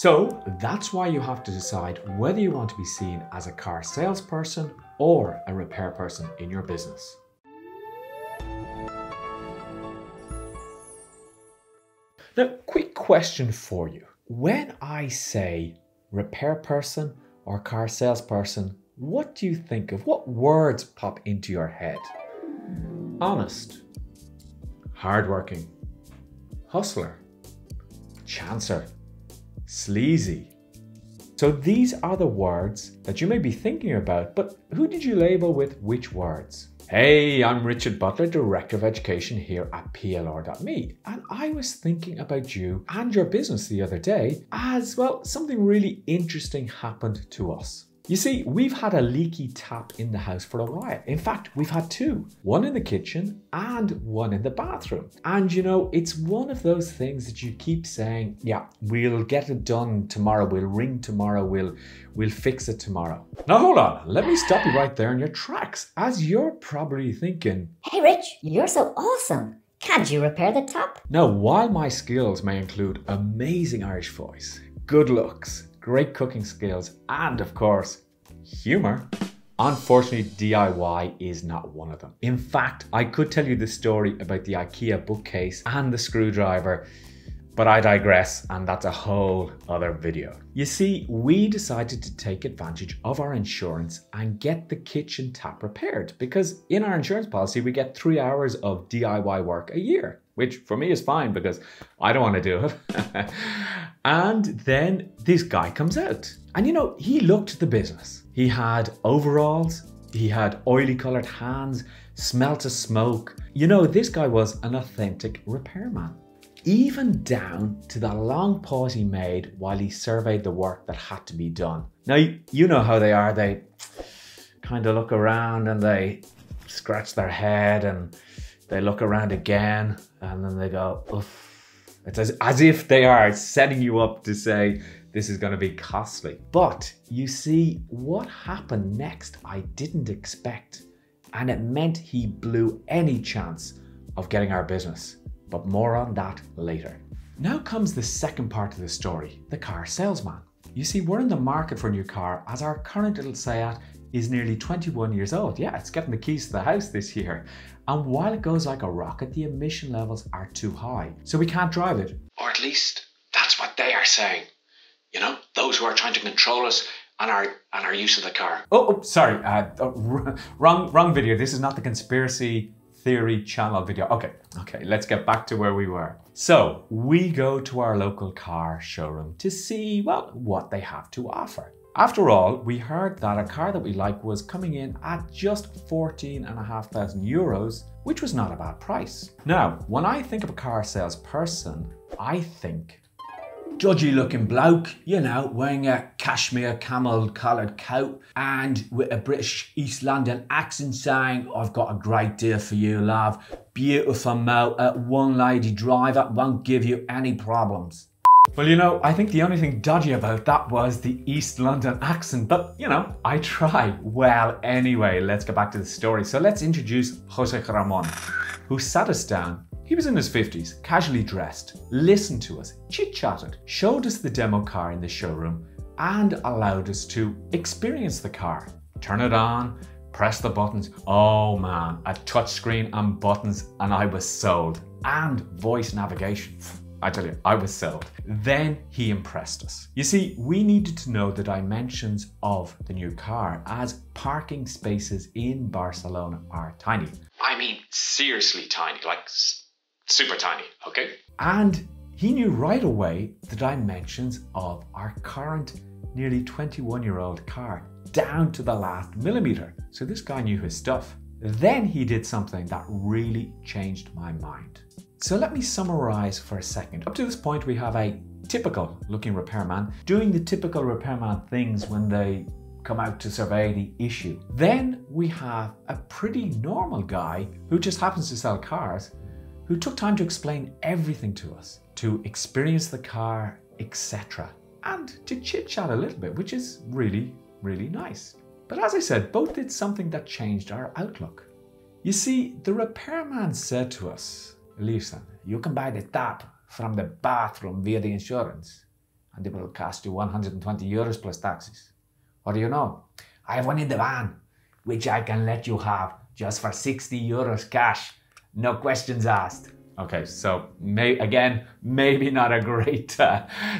So that's why you have to decide whether you want to be seen as a car salesperson or a repair person in your business. Now, quick question for you. When I say repair person or car salesperson, what do you think of? What words pop into your head? Honest, hardworking, hustler, chancer, sleazy. So these are the words that you may be thinking about, but who did you label with which words? Hey, I'm Richard Butler, Director of Education here at PLR.me, and I was thinking about you and your business the other day as, well, something really interesting happened to us. You see, we've had a leaky tap in the house for a while. In fact, we've had two, one in the kitchen and one in the bathroom. And you know, it's one of those things that you keep saying, yeah, we'll get it done tomorrow, we'll ring tomorrow, we'll fix it tomorrow. Now hold on, let me stop you right there in your tracks, as you're probably thinking, hey Rich, you're so awesome. Can't you repair the tap? Now, while my skills may include amazing Irish voice, good looks, great cooking skills, and of course, humor, unfortunately, DIY is not one of them. In fact, I could tell you the story about the IKEA bookcase and the screwdriver, but I digress, and that's a whole other video. You see, we decided to take advantage of our insurance and get the kitchen tap repaired, because in our insurance policy, we get 3 hours of DIY work a year, which for me is fine because I don't want to do it. And then this guy comes out and, you know, he looked the business. He had overalls, he had oily colored hands, smelt of smoke. You know, this guy was an authentic repairman, even down to the long pause he made while he surveyed the work that had to be done. Now, you know how they are. They kind of look around and they scratch their head and they look around again, and then they go, oof. It's as if they are setting you up to say, this is going to be costly. But you see, what happened next, I didn't expect. And it meant he blew any chance of getting our business. But more on that later. Now comes the second part of the story, the car salesman. You see, we're in the market for a new car, as our current little Seat is nearly 21 years old. Yeah, it's getting the keys to the house this year. And while it goes like a rocket, the emission levels are too high, so we can't drive it. Or at least that's what they are saying. You know, those who are trying to control us and our use of the car. Oh, sorry, wrong video. This is not the conspiracy theory channel video. Okay, let's get back to where we were. So we go to our local car showroom to see, well, what they have to offer. After all, we heard that a car that we like was coming in at just 14,500 euros, which was not a bad price. Now, when I think of a car salesperson, I think dodgy looking bloke, you know, wearing a cashmere camel collared coat and with a British East London accent saying, I've got a great deal for you, love. Beautiful motor, one lady driver, won't give you any problems. Well, you know, I think the only thing dodgy about that was the East London accent, but you know, I try. Well, anyway, let's get back to the story. So let's introduce José Ramón, who sat us down. He was in his 50s, casually dressed, listened to us, chit-chatted, showed us the demo car in the showroom, and allowed us to experience the car. Turn it on, press the buttons. Oh man, a touchscreen and buttons, and I was sold. And voice navigation. I tell you, I was sold. Then he impressed us. You see, we needed to know the dimensions of the new car, as parking spaces in Barcelona are tiny. I mean, seriously tiny, like super tiny, okay? And he knew right away the dimensions of our current nearly 21-year-old car, down to the last millimeter. So this guy knew his stuff. Then he did something that really changed my mind. So let me summarize for a second. Up to this point, we have a typical looking repairman doing the typical repairman things when they come out to survey the issue. Then we have a pretty normal guy who just happens to sell cars, who took time to explain everything to us, to experience the car, etc., and to chit-chat a little bit, which is really, really nice. But as I said, both did something that changed our outlook. You see, the repairman said to us, listen, you can buy the tap from the bathroom via the insurance. and they will cost you 120 euros plus taxes. Or you know, I have one in the van, which I can let you have just for 60 euros cash, no questions asked. Okay, so maybe not a great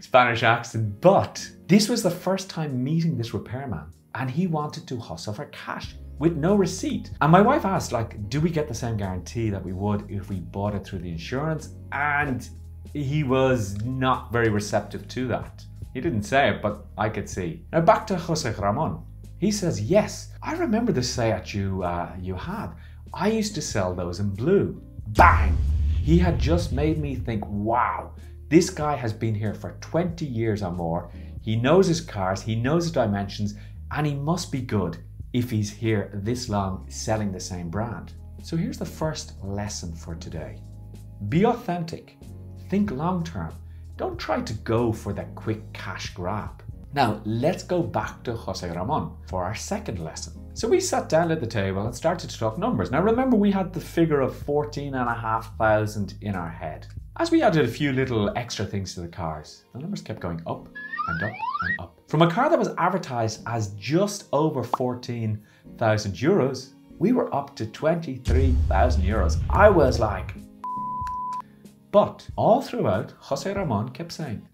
Spanish accent, but this was the first time meeting this repairman and he wanted to hustle for cash with no receipt. And my wife asked, like, do we get the same guarantee that we would if we bought it through the insurance? And he was not very receptive to that. He didn't say it, but I could see. Now back to José Ramón. He says, yes, I remember the Seat you had. I used to sell those in blue. Bang! He had just made me think, wow, this guy has been here for 20 years or more. He knows his cars, he knows his dimensions, and he must be good if he's here this long selling the same brand. So here's the first lesson for today. Be authentic, think long-term. Don't try to go for that quick cash grab. Now, let's go back to José Ramón for our second lesson. So we sat down at the table and started to talk numbers. Now remember, we had the figure of 14,500 in our head. As we added a few little extra things to the cars, the numbers kept going up and up and up. From a car that was advertised as just over 14,000 euros, we were up to 23,000 euros. I was like, but all throughout, José Ramón kept saying,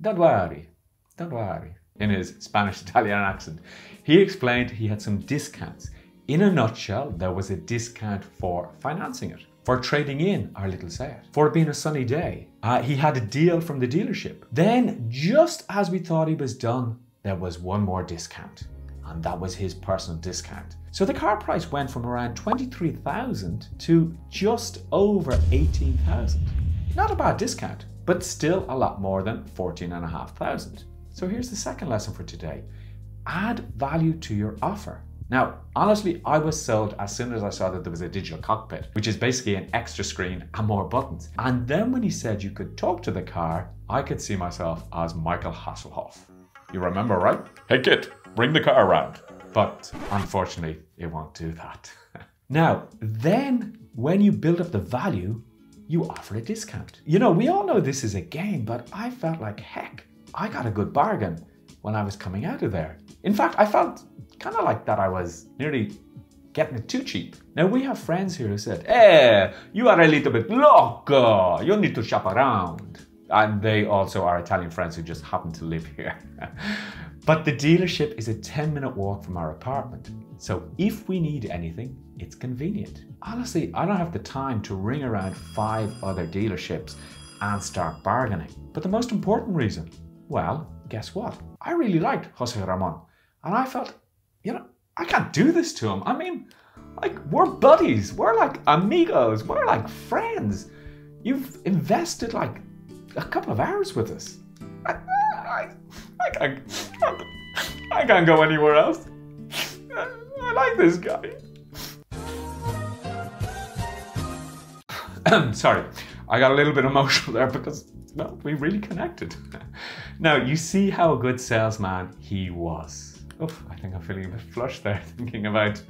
don't worry. Don't worry, in his Spanish-Italian accent. He explained he had some discounts. In a nutshell, there was a discount for financing it, for trading in our little Seat, for it being a sunny day. He had a deal from the dealership. Then, just as we thought he was done, there was one more discount, and that was his personal discount. So the car price went from around 23,000 to just over 18,000. Not a bad discount, but still a lot more than 14,500. So here's the second lesson for today. Add value to your offer. Now, honestly, I was sold as soon as I saw that there was a digital cockpit, which is basically an extra screen and more buttons. And then when he said you could talk to the car, I could see myself as Michael Hasselhoff. You remember, right? Hey kid, bring the car around. But unfortunately, it won't do that. Now, then when you build up the value, you offer a discount. You know, we all know this is a game, but I felt like heck, I got a good bargain when I was coming out of there. In fact, I felt kind of like that I was nearly getting it too cheap. Now we have friends here who said, hey, you are a little bit loco, you need to shop around. And they also are Italian friends who just happen to live here. But the dealership is a 10-minute walk from our apartment. So if we need anything, it's convenient. Honestly, I don't have the time to ring around 5 other dealerships and start bargaining. But the most important reason, well, guess what? I really liked José Ramón and I felt, you know, I can't do this to him. I mean, like, we're buddies, we're like amigos, we're like friends. You've invested like a couple of hours with us. I can't go anywhere else. I like this guy. Sorry, I got a little bit emotional there because, well, we really connected. Now, you see how a good salesman he was. Oof, I think I'm feeling a bit flushed there, thinking about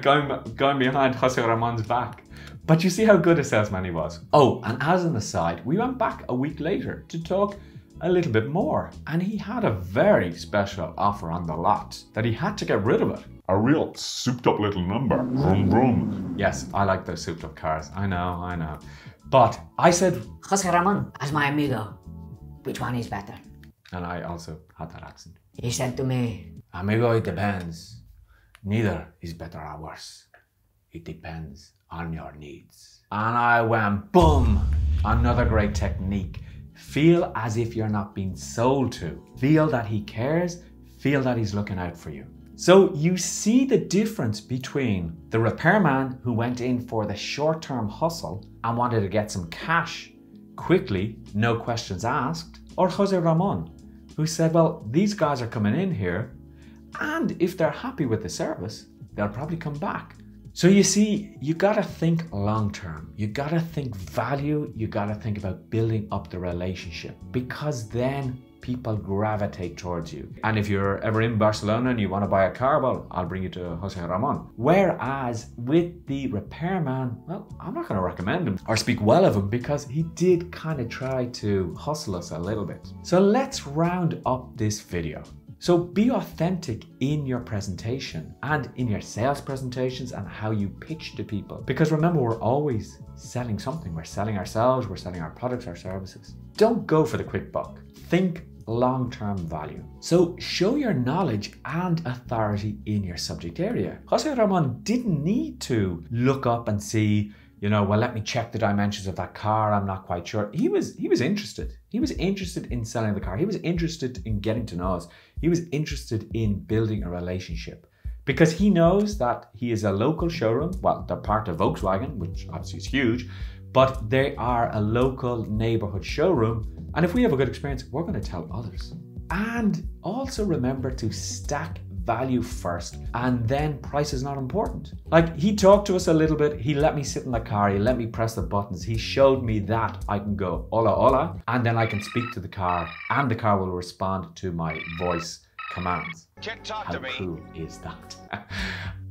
going behind José Ramón's back. But you see how good a salesman he was. Oh, and as an aside, we went back a week later to talk a little bit more. And he had a very special offer on the lot that he had to get rid of it. A real souped up little number. Vroom, vroom. Yes, I like those souped up cars. I know, I know. But I said, José Ramón, as my amigo, which one is better? And I also had that accent. He said to me, amigo, it depends. Neither is better or worse. It depends on your needs. And I went, boom, another great technique. Feel as if you're not being sold to. Feel that he cares, feel that he's looking out for you. So you see the difference between the repairman who went in for the short-term hustle and wanted to get some cash quickly, no questions asked, or José Ramón, who said, well, these guys are coming in here and if they're happy with the service, they'll probably come back. So you see, you gotta think long-term, you gotta think value, you gotta think about building up the relationship because then people gravitate towards you. And if you're ever in Barcelona and you want to buy a car, well, I'll bring you to José Ramón. Whereas with the repairman, well, I'm not going to recommend him or speak well of him because he did kind of try to hustle us a little bit. So let's round up this video. So be authentic in your presentation and in your sales presentations and how you pitch to people. Because remember, we're always selling something. We're selling ourselves, we're selling our products, our services. Don't go for the quick buck. Think long-term value. So show your knowledge and authority in your subject area. José Ramón didn't need to look up and see, you know, well, let me check the dimensions of that car. I'm not quite sure. He was interested. He was interested in selling the car. He was interested in getting to know us. He was interested in building a relationship because he knows that he is a local showroom. Well, they're part of Volkswagen, which obviously is huge, but they are a local neighborhood showroom. And if we have a good experience, we're going to tell others. And also remember to stack value first, and then price is not important. Like, he talked to us a little bit, he let me sit in the car, he let me press the buttons, he showed me that I can go hola hola, and then I can speak to the car and the car will respond to my voice commands. How cool is that?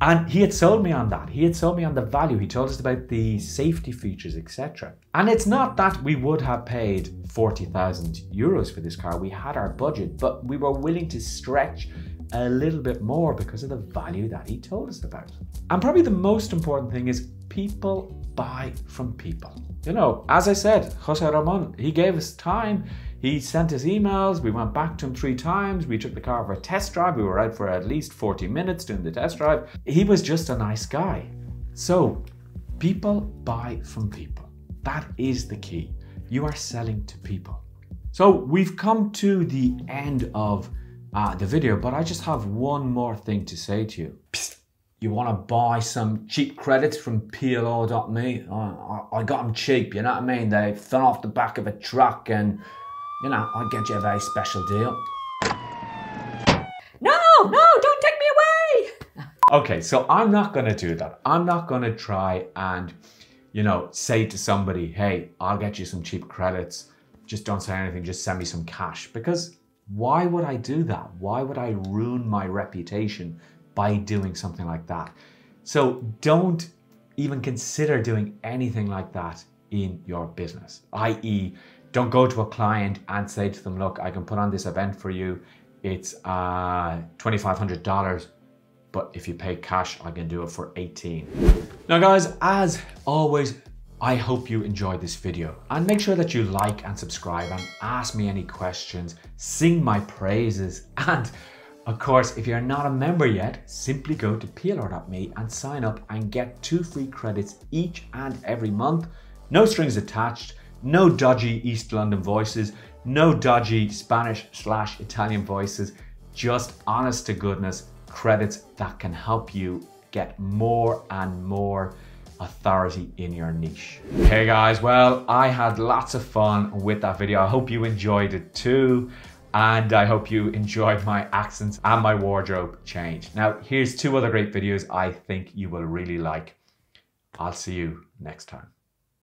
And he had sold me on that. He had sold me on the value. He told us about the safety features, etc. And it's not that we would have paid 40,000 euros for this car. We had our budget, but we were willing to stretch a little bit more because of the value that he told us about. And probably the most important thing is people buy from people. You know, as I said, José Ramón, he gave us time. He sent us emails, we went back to him 3 times, we took the car for a test drive, we were out for at least 40 minutes doing the test drive. He was just a nice guy. So, people buy from people. That is the key. You are selling to people. So, we've come to the end of the video, but I just have one more thing to say to you. Psst. You want to buy some cheap credits from PLR.me? I got them cheap, you know what I mean? They fell off the back of a truck and, you know, I'll get you a very special deal. No, no, don't take me away! Okay, so I'm not going to do that. I'm not going to try and, you know, say to somebody, hey, I'll get you some cheap credits. Just don't say anything, just send me some cash. Because why would I do that? Why would I ruin my reputation by doing something like that? So don't even consider doing anything like that in your business, i.e., don't go to a client and say to them, look, I can put on this event for you. It's $2,500, but if you pay cash, I can do it for 18. Now guys, as always, I hope you enjoyed this video and make sure that you like and subscribe and ask me any questions, sing my praises. And of course, if you're not a member yet, simply go to PLR.me and sign up and get 2 free credits each and every month. No strings attached. No dodgy East London voices, no dodgy Spanish/Italian voices, just honest to goodness credits that can help you get more and more authority in your niche. Hey guys, well, I had lots of fun with that video. I hope you enjoyed it too. And I hope you enjoyed my accents and my wardrobe change. Now, here's 2 other great videos I think you will really like. I'll see you next time.